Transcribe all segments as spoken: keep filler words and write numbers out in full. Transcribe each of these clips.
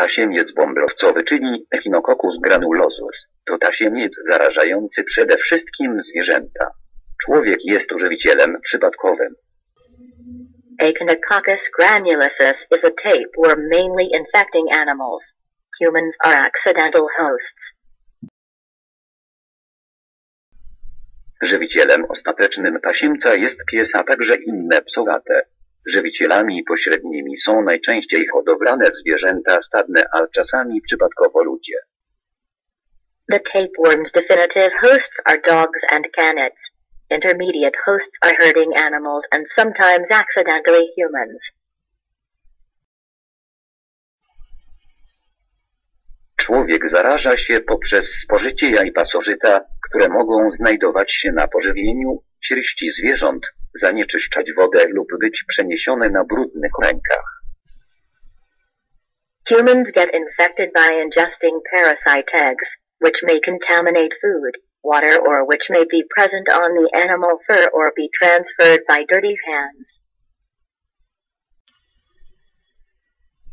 Tasiemiec bąblowcowy, czyli Echinococcus granulosus, to tasiemiec zarażający przede wszystkim zwierzęta. Człowiek jest żywicielem przypadkowym. Echinococcus granulosus is a tapeworm mainly infecting animals. Humans are accidental hosts. Żywicielem ostatecznym tasiemca jest pies, a także inne psowate. Żywicielami pośrednimi są najczęściej hodowlane zwierzęta stadne, a czasami przypadkowo ludzie. The tapeworm's definitive hosts are dogs and canids. Intermediate hosts are herding animals and sometimes accidentally humans. Człowiek zaraża się poprzez spożycie jaj pasożyta, które mogą znajdować się na pożywieniu, sierści zwierząt, zanieczyszczać wodę lub być przeniesione na brudnych rękach. Humans get infected by ingesting parasite eggs, which may contaminate food, water, or which may be present on the animal fur or be transferred by dirty hands.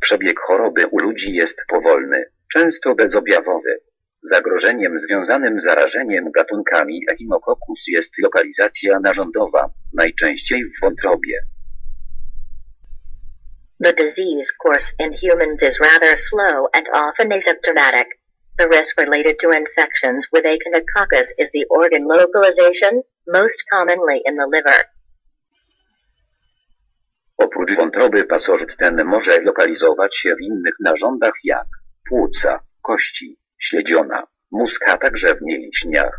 Przebieg choroby u ludzi jest powolny, często bezobjawowy. Zagrożeniem związanym z zarażeniem gatunkami Echinococcus jest lokalizacja narządowa, najczęściej w wątrobie. The disease course in humans is rather slow and often asymptomatic. The risk related to infections with Echinococcus is the organ localization, most commonly in the liver. Oprócz wątroby pasożyt ten może lokalizować się w innych narządach jak płuca, kości, śledziona, mózg, a także w mięśniach.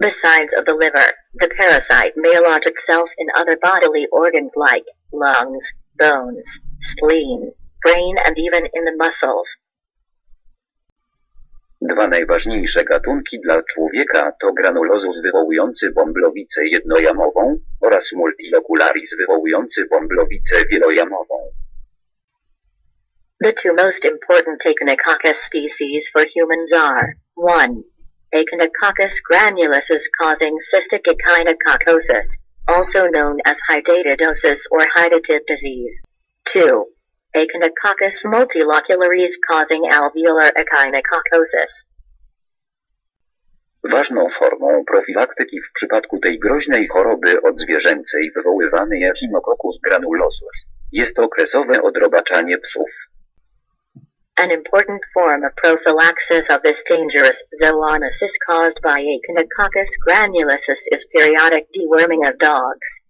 Besides of the liver, the parasite may lodge itself in other bodily organs like lungs, bones, spleen, brain and even in the muscles. Dwa najważniejsze gatunki dla człowieka to granulosus wywołujący bąblowicę jednojamową oraz multilocularis wywołujący bąblowicę wielojamową. The two most important Echinococcus species for humans are one. Echinococcus granulosus causing cystic echinococcosis, also known as hydatidosis or Hydatid disease. two. Echinococcus multilocularis causing alveolar echinococcosis. Ważną formą profilaktyki w przypadku tej groźnej choroby odzwierzęcej wywoływanej Echinococcus granulosus jest okresowe odrobaczanie psów. An important form of prophylaxis of this dangerous zoonosis caused by Echinococcus granulosus is periodic deworming of dogs.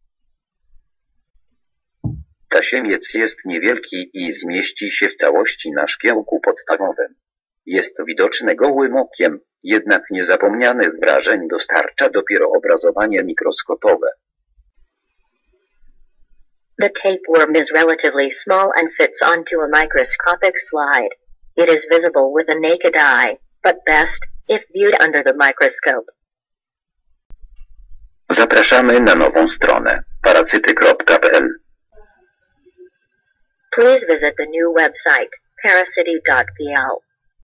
Tasiemiec jest niewielki i zmieści się w całości na szkiełku podstawowym. Jest widoczny gołym okiem, jednak niezapomnianych wrażeń dostarcza dopiero obrazowanie mikroskopowe. The tapeworm is relatively small and fits onto a microscopic slide. It is visible with the naked eye, but best if viewed under the microscope. Zapraszamy na nową stronę paracyty kropka p l. Please visit the new website, paracyty dot p l.